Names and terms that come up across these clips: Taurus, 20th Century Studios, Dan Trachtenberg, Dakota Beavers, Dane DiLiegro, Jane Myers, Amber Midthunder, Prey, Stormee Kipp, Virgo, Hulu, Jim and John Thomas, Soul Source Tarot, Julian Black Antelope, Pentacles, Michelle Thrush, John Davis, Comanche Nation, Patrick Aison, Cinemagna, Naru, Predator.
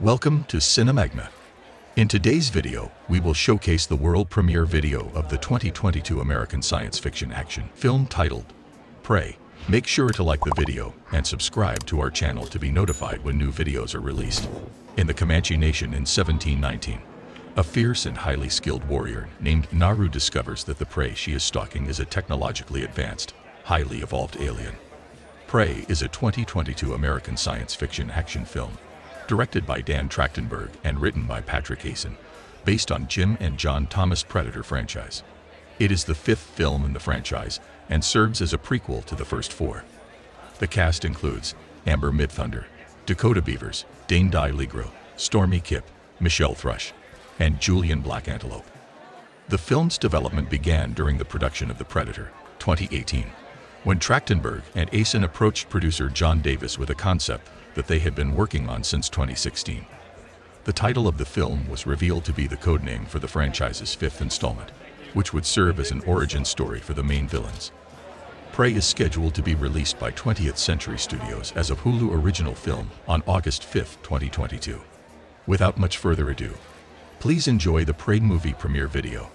Welcome to Cinemagna. In today's video, we will showcase the world premiere video of the 2022 American science fiction action film titled Prey. Make sure to like the video and subscribe to our channel to be notified when new videos are released. In the Comanche Nation in 1719, a fierce and highly skilled warrior named Naru discovers that the prey she is stalking is a technologically advanced, highly evolved alien. Prey is a 2022 American science fiction action film directed by Dan Trachtenberg and written by Patrick Aison, based on Jim and John Thomas' Predator franchise. It is the fifth film in the franchise and serves as a prequel to the first four. The cast includes Amber Midthunder, Dakota Beavers, Dane DiLiegro, Stormee Kipp, Michelle Thrush, and Julian Black Antelope. The film's development began during the production of The Predator, 2018, when Trachtenberg and Aison approached producer John Davis with a concept that they had been working on since 2016. The title of the film was revealed to be the codename for the franchise's fifth installment, which would serve as an origin story for the main villains. Prey is scheduled to be released by 20th Century Studios as a Hulu original film on August 5, 2022. Without much further ado, please enjoy the Prey movie premiere video.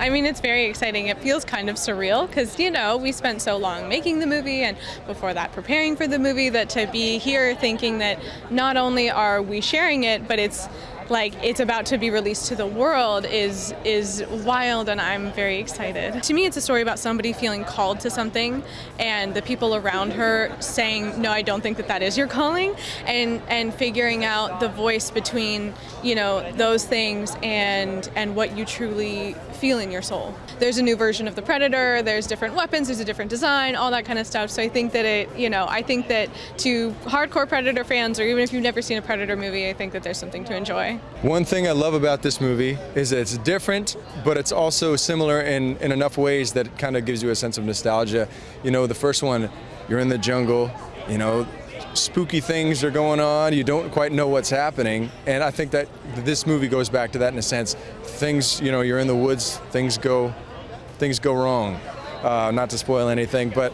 I mean, it's very exciting. It feels kind of surreal because, you know, we spent so long making the movie and before that preparing for the movie, that to be here thinking that not only are we sharing it, but it's like it's about to be released to the world is wild, and I'm very excited. To me, it's a story about somebody feeling called to something and the people around her saying, no, I don't think that that is your calling, and figuring out the voice between, you know, those things and what you truly feel in your soul. There's a new version of the Predator, there's different weapons, there's a different design, all that kind of stuff. So I think that I think that to hardcore Predator fans, or even if you've never seen a Predator movie, I think that there's something to enjoy. One thing I love about this movie is that it's different, but it's also similar in enough ways that it kind of gives you a sense of nostalgia. You know, the first one, you're in the jungle, you know, spooky things are going on, you don't quite know what's happening, and I think that this movie goes back to that in a sense. Things, you know, you're in the woods, things go wrong. Not to spoil anything, but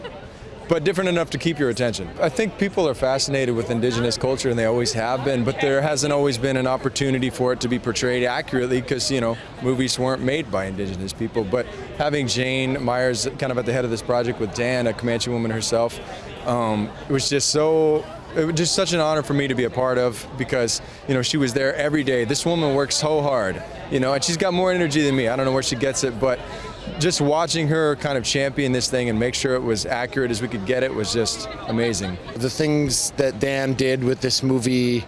different enough to keep your attention. I think people are fascinated with indigenous culture, and they always have been, but there hasn't always been an opportunity for it to be portrayed accurately because, you know, movies weren't made by indigenous people. But having Jane Myers kind of at the head of this project with Dan, a Comanche woman herself, it was just such an honor for me to be a part of, because, you know, she was there every day. This woman works so hard, you know, and she's got more energy than me. I don't know where she gets it, but just watching her kind of champion this thing and make sure it was accurate as we could get it was just amazing. The things that Dan did with this movie,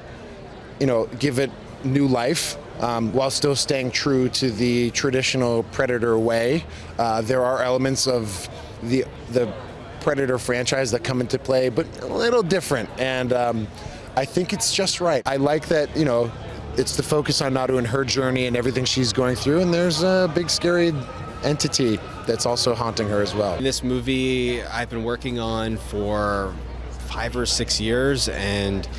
you know, give it new life while still staying true to the traditional Predator way. There are elements of the Predator franchise that come into play, but a little different, and I think it's just right. I like that, you know, it's the focus on Naru and her journey and everything she's going through, and there's a big scary entity that's also haunting her as well. This movie I've been working on for 5 or 6 years, and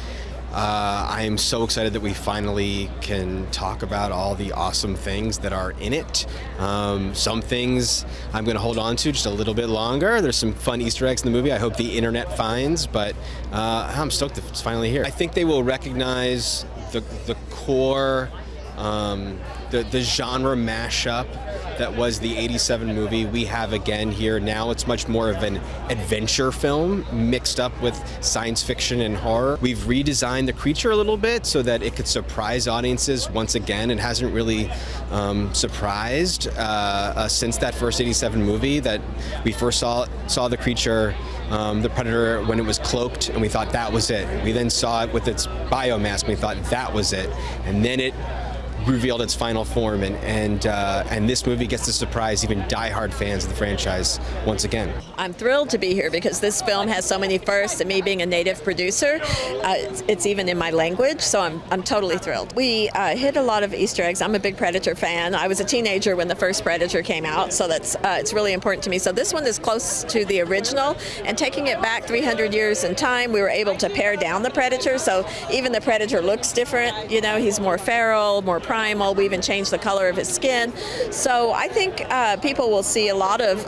I am so excited that we finally can talk about all the awesome things that are in it. Some things I'm going to hold on to just a little bit longer. There's some fun Easter eggs in the movie I hope the internet finds, but I'm stoked that it's finally here. I think they will recognize the core, the genre mashup that was the '87 movie we have again here now. It's much more of an adventure film mixed up with science fiction and horror. We've redesigned the creature a little bit so that it could surprise audiences once again. It hasn't really surprised since that first '87 movie that we first saw the creature, the Predator, when it was cloaked, and we thought that was it. We then saw it with its biomass, and we thought that was it, and then it revealed its final form, and this movie gets to surprise even diehard fans of the franchise once again. I'm thrilled to be here because this film has so many firsts, and me being a native producer, it's even in my language, so I'm totally thrilled. We hit a lot of Easter eggs. I'm a big Predator fan. I was a teenager when the first Predator came out, so that's it's really important to me. So this one is close to the original, and taking it back 300 years in time, we were able to pare down the Predator, so even the Predator looks different. You know, he's more feral, more primal. We even changed the color of his skin. So I think people will see a lot of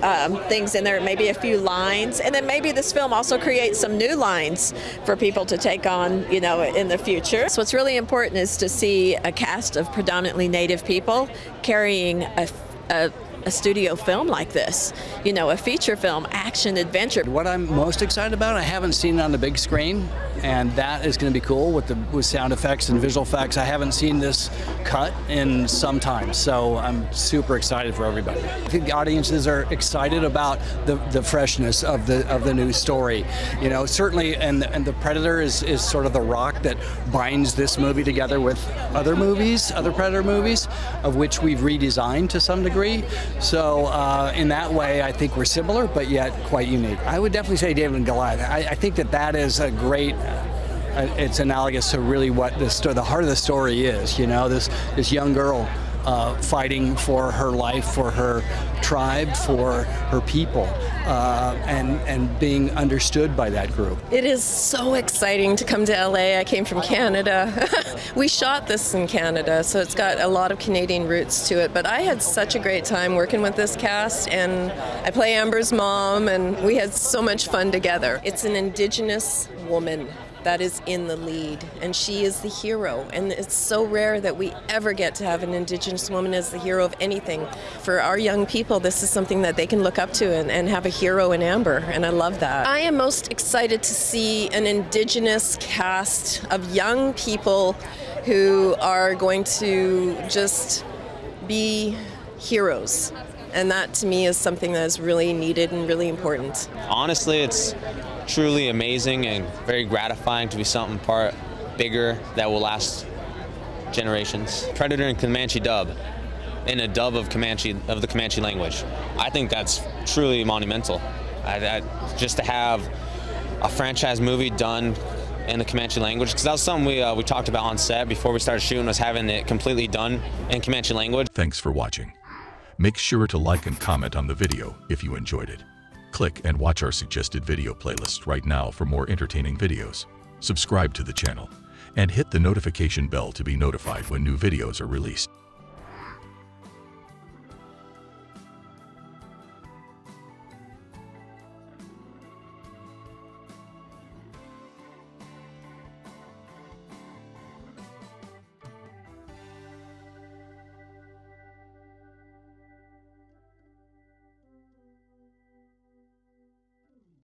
things in there, maybe a few lines, and then maybe this film also creates some new lines for people to take on, you know, in the future. So what's really important is to see a cast of predominantly native people carrying a studio film like this, you know, a feature film, action adventure. What I'm most excited about, I haven't seen it on the big screen, and that is going to be cool with sound effects and visual effects. I haven't seen this cut in some time, so I'm super excited for everybody. I think the audiences are excited about the freshness of the new story. You know, certainly, and the Predator is sort of the rock that binds this movie together with other movies, other Predator movies, of which we've redesigned to some degree. So in that way, I think we're similar, but yet quite unique. I would definitely say David and Goliath. I think that is a great. It's analogous to really what the heart of the story is. You know, this young girl fighting for her life, for her tribe, for her people, and being understood by that group. It is so exciting to come to LA. I came from Canada. We shot this in Canada, so it's got a lot of Canadian roots to it, but I had such a great time working with this cast, and I play Amber's mom, and we had so much fun together. It's an Indigenous woman that is in the lead, and she is the hero, and it's so rare that we ever get to have an Indigenous woman as the hero of anything. For our young people, this is something that they can look up to and have a hero in Amber, and I love that. I am most excited to see an Indigenous cast of young people who are going to just be heroes, and that to me is something that is really needed and really important. Honestly, it's truly amazing and very gratifying to be something part bigger that will last generations. Predator and Comanche dub, in a dub of Comanche, of the Comanche language. I think that's truly monumental. Just to have a franchise movie done in the Comanche language, because that was something we talked about on set before we started shooting, was having it completely done in Comanche language. Thanks for watching. Make sure to like and comment on the video if you enjoyed it. Click and watch our suggested video playlist right now for more entertaining videos. Subscribe to the channel and hit the notification bell to be notified when new videos are released.